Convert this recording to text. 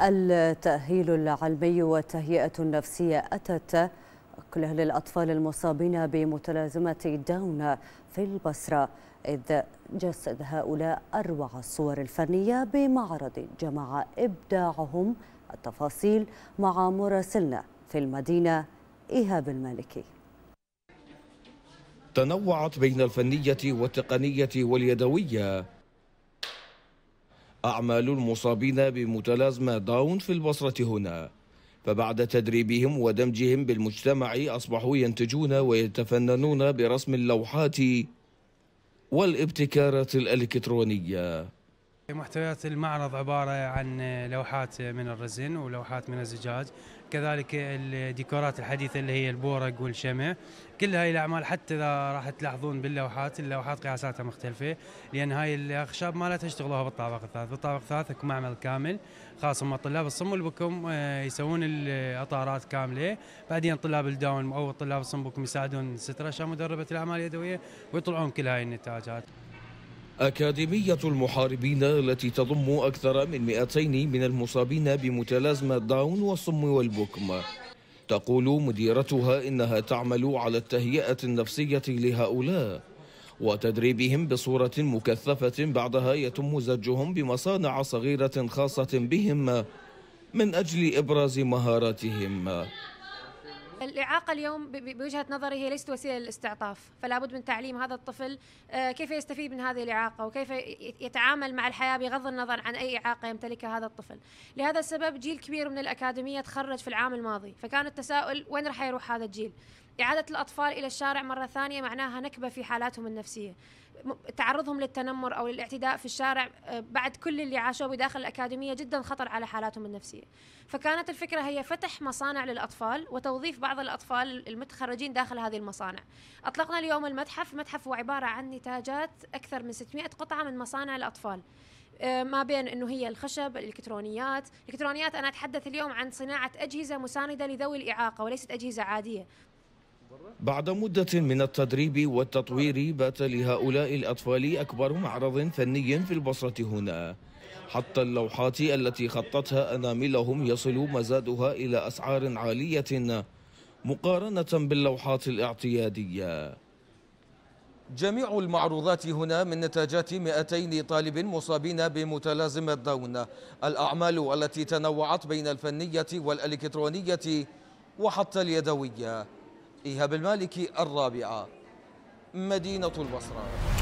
التأهيل العلمي والتهيئة النفسية أتت كلها للأطفال المصابين بمتلازمة داون في البصرة، إذ جسد هؤلاء أروع الصور الفنية بمعرض جمع إبداعهم. التفاصيل مع مراسلنا في المدينة إيهاب المالكي. تنوعت بين الفنية والتقنية واليدوية أعمال المصابين بمتلازمة داون في البصرة هنا، فبعد تدريبهم ودمجهم بالمجتمع أصبحوا ينتجون ويتفننون برسم اللوحات والابتكارات الإلكترونية. محتويات المعرض عبارة عن لوحات من الرزن ولوحات من الزجاج، كذلك الديكورات الحديثة اللي هي البورق والشمع. كل هاي الأعمال حتى إذا راح تلاحظون باللوحات، اللوحات قياساتها مختلفة لأن هاي الأخشاب ما لا تشتغلوها بالطابق الثالث. بالطابق الثالث اكو معمل كامل خاص هم طلاب الصم والبكم يسوون الأطارات كاملة، بعدين طلاب الداون أو طلاب الصم والبكم يساعدون سترة شا مدربة الأعمال اليدوية ويطلعون كل هاي النتاجات. أكاديمية المحاربين التي تضم أكثر من 200 من المصابين بمتلازمة داون والصم والبكم، تقول مديرتها إنها تعمل على التهيئة النفسية لهؤلاء وتدريبهم بصورة مكثفة، بعدها يتم زجهم بمصانع صغيرة خاصة بهم من أجل إبراز مهاراتهم. الإعاقة اليوم بوجهة نظري هي ليست وسيلة للاستعطاف، فلا بد من تعليم هذا الطفل كيف يستفيد من هذه الإعاقة وكيف يتعامل مع الحياة بغض النظر عن أي إعاقة يمتلكها هذا الطفل. لهذا السبب جيل كبير من الأكاديمية تخرج في العام الماضي، فكان التساؤل وين راح يروح هذا الجيل. إعادة الأطفال إلى الشارع مرة ثانية معناها نكبة في حالاتهم النفسية، تعرضهم للتنمر أو للاعتداء في الشارع بعد كل اللي عاشوه بداخل الأكاديمية جدا خطر على حالاتهم النفسية. فكانت الفكرة هي فتح مصانع للأطفال وتوظيف بعض الأطفال المتخرجين داخل هذه المصانع. أطلقنا اليوم المتحف. المتحف هو عبارة عن نتاجات أكثر من 600 قطعة من مصانع الأطفال، ما بين أنه هي الخشب، الإلكترونيات. أنا أتحدث اليوم عن صناعة أجهزة مساندة لذوي الإعاقة وليست أجهزة عادية. بعد مدة من التدريب والتطوير بات لهؤلاء الأطفال أكبر معرض فني في البصرة هنا، حتى اللوحات التي خطتها أناملهم يصل مزادها إلى أسعار عالية مقارنة باللوحات الاعتيادية. جميع المعروضات هنا من نتاجات 200 طالب مصابين بمتلازمة داون، الأعمال التي تنوعت بين الفنية والإلكترونية وحتى اليدوية. إيهاب المالكي، الرابعة، مدينة البصرة.